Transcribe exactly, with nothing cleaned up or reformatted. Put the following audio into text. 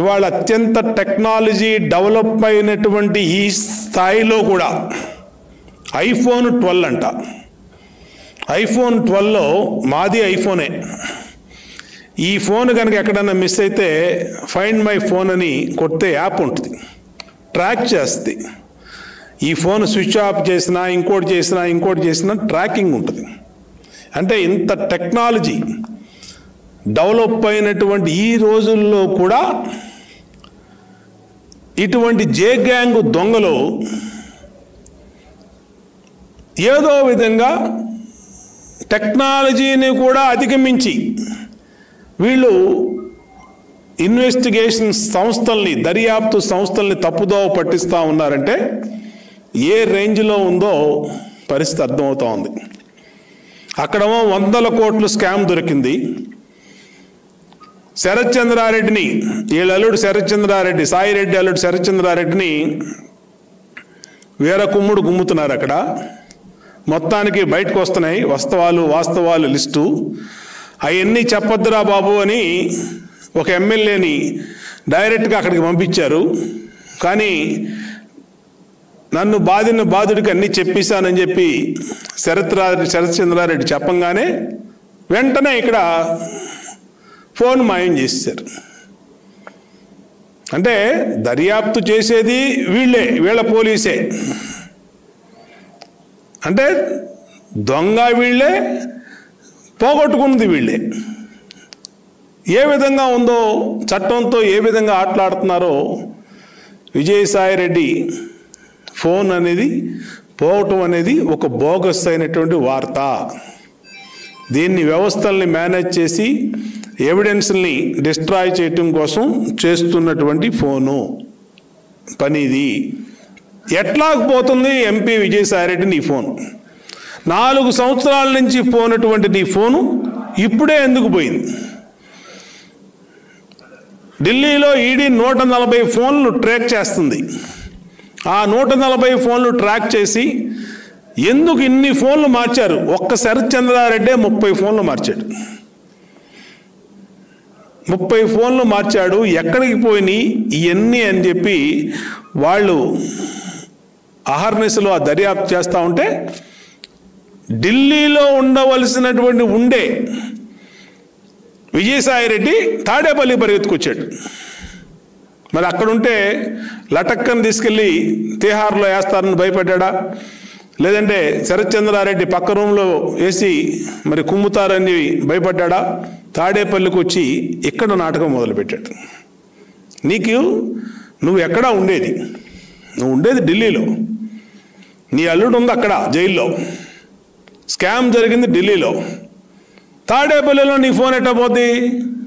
ఇవాళ అత్యంత technology develop అయినటువంటి ఈ స్థాయిలో కూడా ఐఫోన్ ట్వెల్వ్ అంట. ఐఫోన్ ట్వెల్వ్లో మాది ఐఫోనే. ఈ ఫోన్ కనుక ఎక్కడన్నా మిస్ అయితే ఫైండ్ మై ఫోన్ అని కొడితే యాప్ ఉంటుంది, ట్రాక్ చేస్తుంది. ఈ ఫోన్ స్విచ్ ఆఫ్ చేసినా ఇంకోటి చేసినా ఇంకోటి చేసినా ట్రాకింగ్ ఉంటుంది. అంటే ఇంత టెక్నాలజీ డెవలప్ అయినటువంటి ఈ రోజుల్లో కూడా ఇటువంటి జే గ్యాంగ్ దొంగలు ఏదో విధంగా టెక్నాలజీని కూడా అధిగమించి వీళ్ళు ఇన్వెస్టిగేషన్ సంస్థల్ని, దర్యాప్తు సంస్థల్ని తప్పుదోవ పట్టిస్తూ ఉన్నారంటే ఏ రేంజ్లో ఉందో పరిస్థితి అర్థమవుతూ ఉంది. అక్కడేమో వందల కోట్లు స్కామ్ దొరికింది. శరత్ చంద్రారెడ్డిని, వీళ్ళ అల్లుడు శరత్ చంద్రారెడ్డి, సాయిరెడ్డి అల్లుడు శరత్ చంద్రారెడ్డిని వేరే కుమ్ముడు గుమ్ముతున్నారు. అక్కడ మొత్తానికి బయటకు వస్తున్నాయి వాస్తవాలు, వాస్తవాలు లిస్టు. అవన్నీ చెప్పొద్దురా బాబు అని ఒక ఎమ్మెల్యేని డైరెక్ట్గా అక్కడికి పంపించారు. కానీ నన్ను బాధిన బాధుడికి అన్నీ చెప్పేశానని చెప్పి శరత్ శరత్ చంద్రారెడ్డి చెప్పంగానే వెంటనే ఇక్కడ ఫోన్ మాయం చేశారు. అంటే దర్యాప్తు చేసేది వీళ్ళే, వీళ్ళ పోలీసే. అంటే దొంగ వీళ్ళే, పోగొట్టుకున్నది వీళ్ళే. ఏ విధంగా ఉందో, చట్టంతో ఏ విధంగా ఆటలాడుతున్నారో, విజయసాయిరెడ్డి ఫోన్ అనేది పోవటం అనేది ఒక బోగస్ అయినటువంటి వార్త. దీన్ని వ్యవస్థల్ని మేనేజ్ చేసి ఎవిడెన్స్ని డిస్ట్రాయ్ చేయటం కోసం చేస్తున్నటువంటి ఫోను పనిది. ఎట్లాగపోతుంది ఎంపీ విజయసాయిరెడ్డి నీ ఫోను? నాలుగు సంవత్సరాల నుంచి పోనటువంటి నీ ఫోను ఇప్పుడే ఎందుకు పోయింది? ఢిల్లీలో ఈడీ నూట నలభై ఫోన్లు ట్రాక్ చేస్తుంది. ఆ నూట నలభై ఫోన్లు ట్రాక్ చేసి ఎందుకు ఇన్ని ఫోన్లు మార్చారు? ఒక్క శరత్ చంద్రారెడ్డే ముప్పై ఫోన్లు మార్చాడు. ముప్పై ఫోన్లు మార్చాడు ఎక్కడికి పోయినాయి ఇవన్నీ అని చెప్పి వాళ్ళు అహర్నిశలో ఆ దర్యాప్తు చేస్తూ ఉంటే ఢిల్లీలో ఉండవలసినటువంటి ఉండే విజయసాయిరెడ్డి తాడేపల్లి పరిగెత్తుకొచ్చాడు. మరి అక్కడుంటే లటక్కని తీసుకెళ్ళి తిహార్లో వేస్తారని భయపడ్డా, లేదంటే శరత్ చంద్రారెడ్డి పక్క రూమ్లో వేసి మరి కుమ్ముతారని భయపడ్డా, తాడేపల్లికి వచ్చి ఇక్కడ నాటకం మొదలుపెట్టాడు. నీకు నువ్వు ఎక్కడా ఉండేది? నువ్వు ఉండేది ఢిల్లీలో. నీ అల్లుడు ఉంది అక్కడ జైల్లో. స్కామ్ జరిగింది ఢిల్లీలో. తాడేపల్లిలో నీ ఫోన్ ఎట్టబోద్ది?